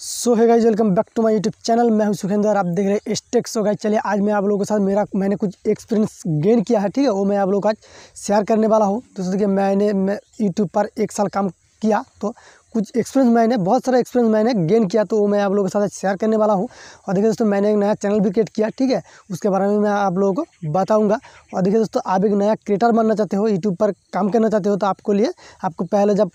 सो है guys welcome back to my YouTube channel. मैं हूं सुखेंद्र, आप देख रहे हैं एस टेक। सो गाइज चलिए आज मैं आप लोगों के साथ मैंने कुछ एक्सपीरियंस गेन किया है, ठीक है, वो मैं आप लोगों को आज शेयर करने वाला हूं। तो देखिए मैं यूट्यूब पर 1 साल काम किया, तो कुछ एक्सपीरियंस मैंने बहुत सारा एक्सपीरियंस मैंने गेन किया, तो वो मैं आप लोगों के साथ शेयर करने वाला हूँ। और देखिए दोस्तों मैंने एक नया चैनल भी क्रिएट किया, ठीक है, उसके बारे में मैं आप लोगों को बताऊंगा। और देखिए दोस्तों आप एक नया क्रिएटर बनना चाहते हो, यूट्यूब पर काम करना चाहते हो, तो आपको पहले जब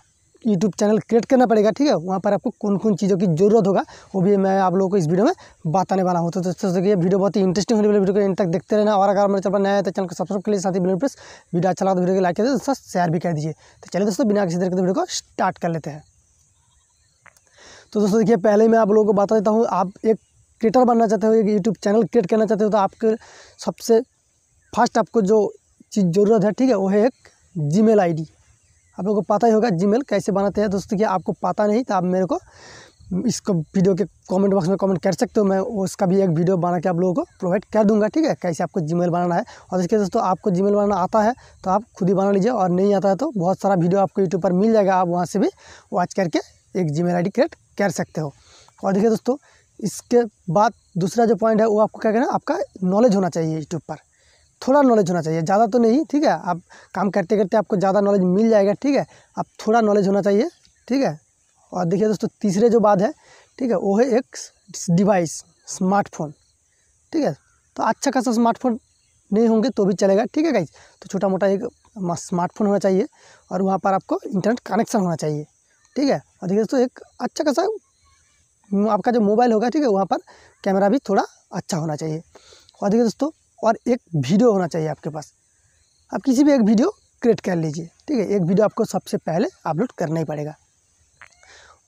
यूट्यूब चैनल क्रिएट करना पड़ेगा, ठीक है। वहाँ पर आपको कौन कौन चीज़ों की जरूरत होगा वो भी मैं आप लोगों को इस वीडियो में बताने वाला हूँ। तो दोस्तों ये वीडियो बहुत ही इंटरेस्टिंग होने वाली, वीडियो को एंड तक देखते रहना। और अगर मेरे चैनल पर नया है तो चैनल को सब्सक्राइब कर लीजिए, साथ ही बेल प्रेस, वीडियो अच्छा लगा तो वीडियो को लाइक कर दीजिए, दोस्तों शेयर भी कर दीजिए। तो चलिए दोस्तों बिना किसी देर के वीडियो को स्टार्ट कर लेते हैं। तो दोस्तों देखिए पहले मैं आप लोगों को बता देता हूँ, आप एक क्रिएटर बनना चाहते हो, एक यूट्यूब चैनल क्रिएट करना चाहते हो, तो आपके सबसे फर्स्ट आपको जो चीज़ ज़रूरत है, ठीक है, वो है एक जीमेल आईडी। आप लोगों को पता ही होगा जीमेल कैसे बनाते हैं। दोस्तों कि आपको पता नहीं तो आप मेरे को इसको वीडियो के कमेंट बॉक्स में कमेंट कर सकते हो, मैं उसका भी एक वीडियो बना के आप लोगों को प्रोवाइड कर दूंगा, ठीक है, कैसे आपको जीमेल बनाना है। और इसके दोस्तों आपको जीमेल बनाना आता है तो आप खुद ही बना लीजिए, और नहीं आता है तो बहुत सारा वीडियो आपको यूट्यूब पर मिल जाएगा, आप वहाँ से भी वॉच करके एक जीमेल आईडी क्रिएट कर सकते हो। और देखिए दोस्तों इसके बाद दूसरा जो पॉइंट है वो आपको क्या करना है, आपका नॉलेज होना चाहिए, यूट्यूब पर थोड़ा नॉलेज होना चाहिए, ज़्यादा तो नहीं, ठीक है, आप काम करते करते आपको ज़्यादा नॉलेज मिल जाएगा, ठीक है, आप थोड़ा नॉलेज होना चाहिए, ठीक है। और देखिए दोस्तों तीसरे जो बात है, ठीक है, वो है एक डिवाइस, स्मार्टफोन, ठीक है। तो अच्छा खासा स्मार्टफोन नहीं होंगे तो भी चलेगा, ठीक है गाइस, तो छोटा मोटा एक स्मार्टफोन होना चाहिए, और वहाँ पर आपको इंटरनेट कनेक्शन होना चाहिए, ठीक है। और देखिए दोस्तों एक अच्छा खासा आपका जो मोबाइल होगा, ठीक है, वहाँ पर कैमरा भी थोड़ा अच्छा होना चाहिए। और देखिए दोस्तों और एक वीडियो होना चाहिए आपके पास, आप किसी भी एक वीडियो क्रिएट कर लीजिए, ठीक है, एक वीडियो आपको सबसे पहले अपलोड करना ही पड़ेगा।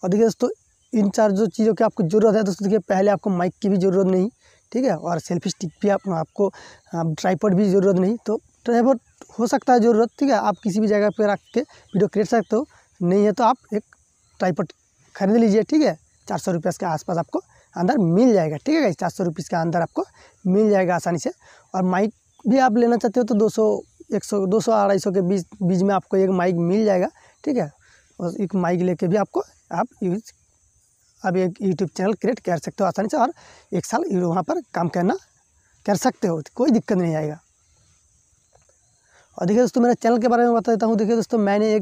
और देखिए दोस्तों इन चार जो चीज़ों की आपको ज़रूरत है, दोस्तों देखिए पहले आपको माइक की भी ज़रूरत नहीं, ठीक है, और सेल्फी स्टिक भी आपको ट्राइपॉड भी ज़रूरत नहीं, तो ट्राइपॉड हो सकता है ज़रूरत, ठीक है, आप किसी भी जगह पर रख के वीडियो क्रिएट सकते हो, नहीं है तो आप एक ट्राइपॉड खरीद लीजिए, ठीक है, 400 रुपये के आसपास आपको अंदर मिल जाएगा, ठीक है, 400 रुपये के अंदर आपको मिल जाएगा आसानी से। और माइक भी आप लेना चाहते हो तो 200, 100, 200, 250 के बीच में आपको एक माइक मिल जाएगा, ठीक है, और एक माइक लेके भी आप एक यूट्यूब चैनल क्रिएट कर सकते हो आसानी से, और 1 साल वहाँ पर काम कर सकते हो, कोई दिक्कत नहीं आएगा। और देखिए दोस्तों मेरा चैनल के बारे में बता देता हूँ। देखिए दोस्तों मैंने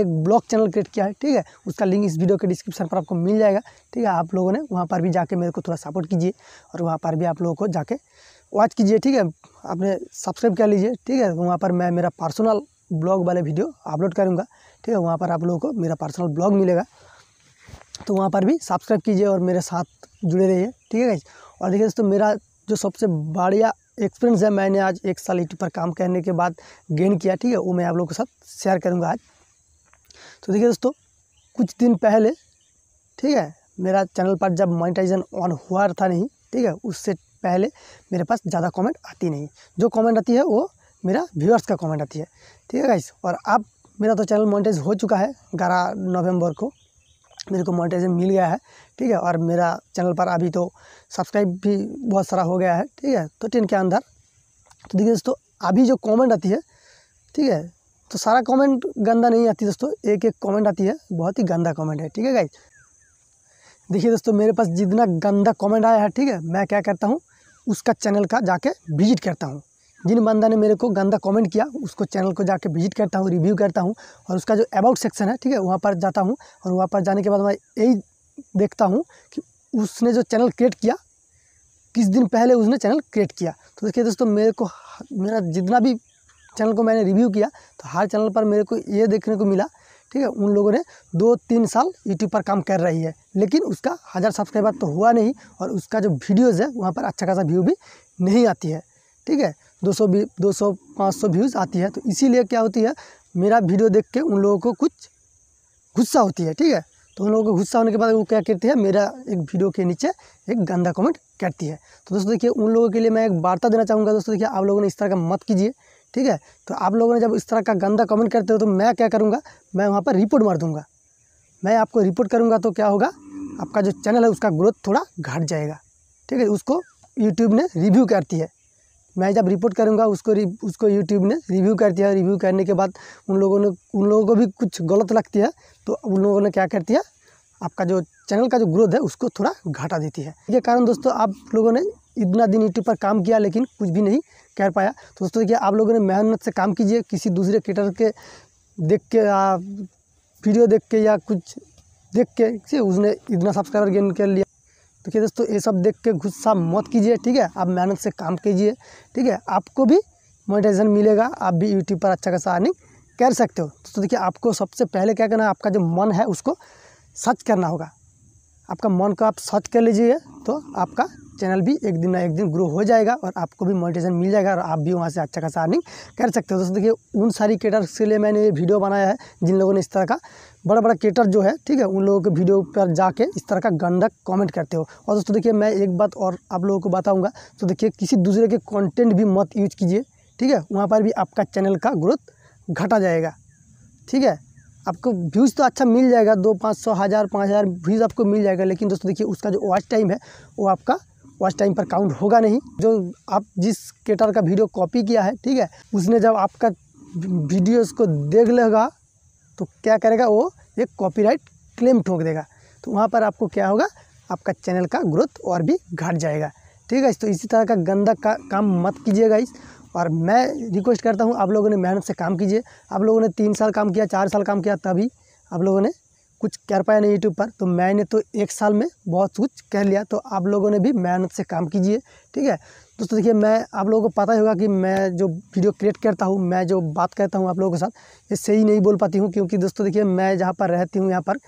एक ब्लॉग चैनल क्रिएट किया है, ठीक है, उसका लिंक इस वीडियो के डिस्क्रिप्शन पर आपको मिल जाएगा, ठीक है, आप लोगों ने वहाँ पर भी जाके मेरे को थोड़ा सपोर्ट कीजिए, और वहाँ पर भी आप लोगों को जाके वॉच कीजिए, ठीक है, आपने सब्सक्राइब कर लीजिए, ठीक है। वहाँ पर मैं मेरा पर्सनल ब्लॉग वाले वीडियो अपलोड करूँगा, ठीक है, वहाँ पर आप लोगों को मेरा पर्सनल ब्लॉग मिलेगा, तो वहाँ पर भी सब्सक्राइब कीजिए और मेरे साथ जुड़े रहिए, ठीक है। और देखिए दोस्तों मेरा जो सबसे बढ़िया एक्सपीरियंस है, मैंने आज 1 साल यूट्यूब पर काम करने के बाद गेन किया, ठीक है, वो मैं आप लोगों के साथ शेयर करूंगा आज। तो देखिए दोस्तों कुछ दिन पहले, ठीक है, मेरा चैनल पर जब मोनेटाइजेशन ऑन हुआ था नहीं, ठीक है, उससे पहले मेरे पास ज़्यादा कमेंट आती नहीं, जो कमेंट आती है वो मेरा व्यूअर्स का कमेंट आती है, ठीक है गाइस। और अब मेरा तो चैनल मोनेटाइज हो चुका है, 11 नवंबर को मेरे को मोनेटाइजेशन मिल गया है, ठीक है, और मेरा चैनल पर अभी तो सब्सक्राइब भी बहुत सारा हो गया है, ठीक है, तो 10 के अंदर। तो देखिए दोस्तों अभी जो कमेंट आती है, ठीक है, तो सारा कमेंट गंदा नहीं आती दोस्तों, एक एक कमेंट आती है बहुत ही गंदा कमेंट है, ठीक है गाइस। देखिए दोस्तों मेरे पास जितना गंदा कमेंट आया है, ठीक है, मैं क्या करता हूँ उसका चैनल का जाके विजिट करता हूँ, जिन बंदा ने मेरे को गंदा कमेंट किया उसको चैनल को जाके विजिट करता हूँ, रिव्यू करता हूँ, और उसका जो अबाउट सेक्शन है, ठीक है, वहाँ पर जाता हूँ। और वहाँ पर जाने के बाद मैं यही देखता हूँ कि उसने जो चैनल क्रिएट किया किस दिन पहले उसने चैनल क्रिएट किया। तो देखिए दोस्तों मेरा जितना भी चैनल को मैंने रिव्यू किया तो हर चैनल पर मेरे को ये देखने को मिला, ठीक है, उन लोगों ने 2-3 साल यूट्यूब पर काम कर रही है, लेकिन उसका 1000 सब्सक्राइबर तो हुआ नहीं, और उसका जो वीडियोज़ है वहाँ पर अच्छा खासा व्यू भी नहीं आती है, ठीक है, 200, 500 व्यूज़ आती है। तो इसीलिए क्या होती है, मेरा वीडियो देख के उन लोगों को कुछ गुस्सा होती है, ठीक है, तो उन लोगों को गुस्सा होने के बाद वो क्या करती है, मेरा एक वीडियो के नीचे एक गंदा कमेंट करती है। तो दोस्तों देखिए उन लोगों के लिए मैं एक वार्ता देना चाहूँगा, दोस्तों देखिए आप लोगों ने इस तरह का मत कीजिए, ठीक है। तो आप लोगों ने जब इस तरह का गंदा कमेंट करते हो तो मैं क्या करूँगा, मैं वहाँ पर रिपोर्ट मार दूँगा, मैं आपको रिपोर्ट करूँगा, तो क्या होगा, आपका जो चैनल है उसका ग्रोथ थोड़ा घट जाएगा, ठीक है, उसको यूट्यूब ने रिव्यू करती है। मैं जब रिपोर्ट करूंगा उसको यूट्यूब ने रिव्यू करती है, रिव्यू करने के बाद उन लोगों को भी कुछ गलत लगती है, तो उन लोगों ने क्या करती है, आपका जो चैनल का जो ग्रोथ है उसको थोड़ा घाटा देती है। इसके कारण दोस्तों आप लोगों ने इतना दिन यूट्यूब पर काम किया लेकिन कुछ भी नहीं कर पाया। दोस्तों कि आप लोगों ने मेहनत से काम कीजिए, किसी दूसरे क्रिएटर के देख के या वीडियो देख के या कुछ देख के उसने इतना सब्सक्राइबर गेन कर लिया, तो क्या दोस्तों ये सब देख के गुस्सा मत कीजिए, ठीक है। आप मेहनत से काम कीजिए, ठीक है, आपको भी मोनेटाइजेशन मिलेगा, आप भी यूट्यूब पर अच्छा खासा अर्निंग कर सकते हो। दोस्तों देखिए आपको सबसे पहले क्या करना है, आपका जो मन है उसको सर्च करना होगा। आपका मन को आप सर्च कर लीजिए तो आपका चैनल भी एक दिन ना एक दिन ग्रो हो जाएगा और आपको भी मोनेटाइजेशन मिल जाएगा और आप भी वहाँ से अच्छा खासा अर्निंग कर सकते हो। दोस्तों देखिए उन सारी क्रिएटर्स के लिए मैंने ये वीडियो बनाया है जिन लोगों ने इस तरह का बड़ा क्रिएटर जो है, ठीक है, उन लोगों के वीडियो पर जाके इस तरह का गंदा कमेंट करते हो। और दोस्तों देखिए मैं एक बात और आप लोगों को बताऊँगा, तो देखिए किसी दूसरे के कॉन्टेंट भी मत यूज कीजिए, ठीक है, वहाँ पर भी आपका चैनल का ग्रोथ घटा जाएगा, ठीक है। आपको व्यूज़ तो अच्छा मिल जाएगा, 200-500-1000-5000 व्यूज़ आपको मिल जाएगा, लेकिन दोस्तों देखिए उसका जो वॉच टाइम है वो आपका वॉच टाइम पर काउंट होगा नहीं। जो आप जिस क्रिएटर का वीडियो कॉपी किया है, ठीक है, उसने जब आपका वीडियोस को देख लेगा तो क्या करेगा, वो एक कॉपीराइट क्लेम ठोक देगा, तो वहाँ पर आपको क्या होगा, आपका चैनल का ग्रोथ और भी घट जाएगा, ठीक है। तो इसी तरह का गंदा काम मत कीजिएगा इस, और मैं रिक्वेस्ट करता हूँ आप लोगों ने मेहनत से काम कीजिए। आप लोगों ने 3 साल काम किया, 4 साल काम किया, तभी आप लोगों ने कुछ कर पाया नहीं यूट्यूब पर, तो मैंने तो 1 साल में बहुत कुछ कर लिया, तो आप लोगों ने भी मेहनत से काम कीजिए, ठीक है। दोस्तों देखिए मैं आप लोगों को पता ही होगा कि मैं जो वीडियो क्रिएट करता हूँ, मैं जो बात करता हूँ आप लोगों के साथ, ये सही नहीं बोल पाती हूँ, क्योंकि दोस्तों देखिए मैं जहाँ पर रहती हूँ यहाँ पर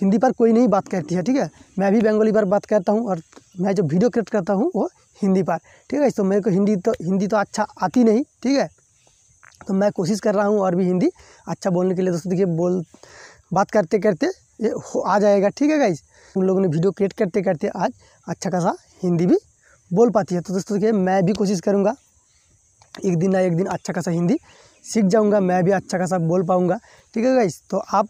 हिंदी पर कोई नहीं बात करती है, ठीक है। मैं भी बंगाली पर बात करता हूँ और मैं जो वीडियो क्रिएट करता हूँ वो हिंदी पर, ठीक है। तो मेरे को हिंदी तो अच्छा आती नहीं, ठीक है, तो मैं कोशिश कर रहा हूँ और भी हिंदी अच्छा बोलने के लिए। दोस्तों देखिए बात करते करते ये आ जाएगा, ठीक है गाइज। उन लोगों ने वीडियो क्रिएट करते करते आज अच्छा खासा हिंदी भी बोल पाती है, तो दोस्तों देखिए मैं भी कोशिश करूँगा एक दिन ना एक दिन अच्छा खासा हिंदी सीख जाऊँगा, मैं भी अच्छा खासा बोल पाऊँगा, ठीक है गाइज। तो आप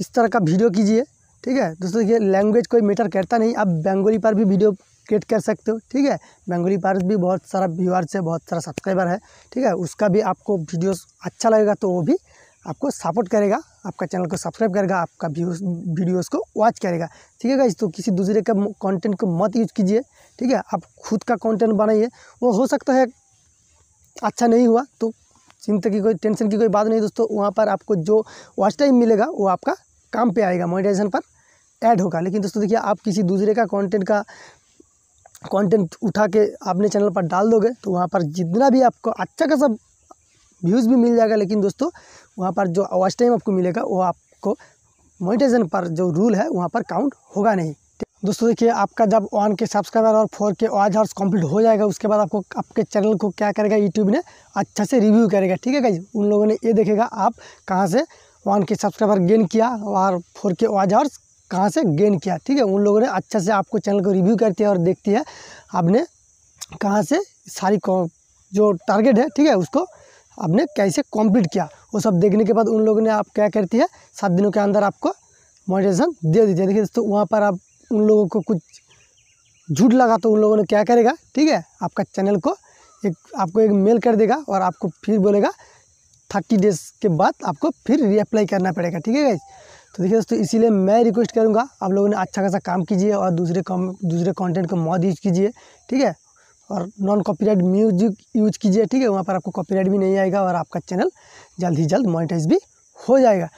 इस तरह का वीडियो कीजिए, ठीक है। दोस्तों देखिए लैंग्वेज कोई मैटर करता नहीं, आप बंगाली पर भी वीडियो क्रिएट कर सकते हो, ठीक है। बंगाली पर भी बहुत सारा व्यूअर्स है, बहुत सारा सब्सक्राइबर है, ठीक है, उसका भी आपको वीडियोस अच्छा लगेगा तो वो भी आपको सपोर्ट करेगा, आपका चैनल को सब्सक्राइब करेगा, आपका वीडियोस को वॉच करेगा, ठीक है गाइस। तो किसी दूसरे का कॉन्टेंट को मत यूज कीजिए, ठीक है, आप खुद का कॉन्टेंट बनाइए। वो हो सकता है अच्छा नहीं हुआ तो चिंता की कोई टेंशन की कोई बात नहीं दोस्तों, वहाँ पर आपको जो वॉच टाइम मिलेगा वो आपका काम पे आएगा, मोनेटाइजेशन पर ऐड होगा। लेकिन दोस्तों देखिए आप किसी दूसरे का कंटेंट उठा के अपने चैनल पर डाल दोगे तो वहाँ पर जितना भी आपको अच्छा खासा व्यूज़ भी मिल जाएगा, लेकिन दोस्तों वहाँ पर जो वॉच टाइम आपको मिलेगा वो आपको मोनेटाइजेशन पर जो रूल है वहाँ पर काउंट होगा नहीं। दोस्तों देखिए आपका जब 1K सब्सक्राइबर और 4K वॉच आवर्स कंप्लीट हो जाएगा, उसके बाद आपको आपके चैनल को क्या करेगा, यूट्यूब ने अच्छा से रिव्यू करेगा, ठीक है गाइज। उन लोगों ने ये देखेगा आप कहाँ से 1K सब्सक्राइबर गेन किया और 4K वॉच आवर्स कहाँ से गेन किया, ठीक है। उन लोगों ने अच्छा से आपको चैनल को रिव्यू करती है और देखती है आपने कहाँ से सारी जो टारगेट है, ठीक है, उसको आपने कैसे कम्प्लीट किया। वो सब देखने के बाद उन लोगों ने आप क्या करती है, 7 दिनों के अंदर आपको मोनेटाइजेशन दे देती है। देखिए दोस्तों वहाँ पर आप उन लोगों को कुछ झूठ लगा तो उन लोगों ने क्या करेगा, ठीक है, आपका चैनल को आपको एक मेल कर देगा और आपको फिर बोलेगा 30 डेज़ के बाद आपको फिर रीअप्लाई करना पड़ेगा, ठीक है गाइज। तो देखिए दोस्तों इसीलिए मैं रिक्वेस्ट करूँगा आप लोगों ने अच्छा खासा काम कीजिए और दूसरे कॉन्टेंट को मत यूज कीजिए, ठीक है, और नॉन कॉपीराइट म्यूजिक यूज कीजिए, ठीक है, वहाँ पर आपको कॉपीराइट भी नहीं आएगा और आपका चैनल जल्द ही जल्द मोनेटाइज भी हो जाएगा।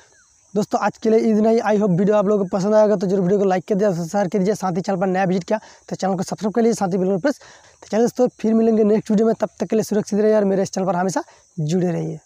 दोस्तों आज के लिए इतना ही। आई होप वीडियो आप लोगों को पसंद आएगा, तो जरूर वीडियो को लाइक कर दिया, शेयर कर दीजिए, साथ ही चैनल पर नया विजिट किया तो चैनल को सब्सक्राइब कर लीजिए, साथ ही बेल आइकन प्रेस। तो चलिए दोस्तों फिर मिलेंगे नेक्स्ट वीडियो में, तब तक के लिए सुरक्षित रहिए और मेरे इस चैनल पर हमेशा जुड़े रहिए।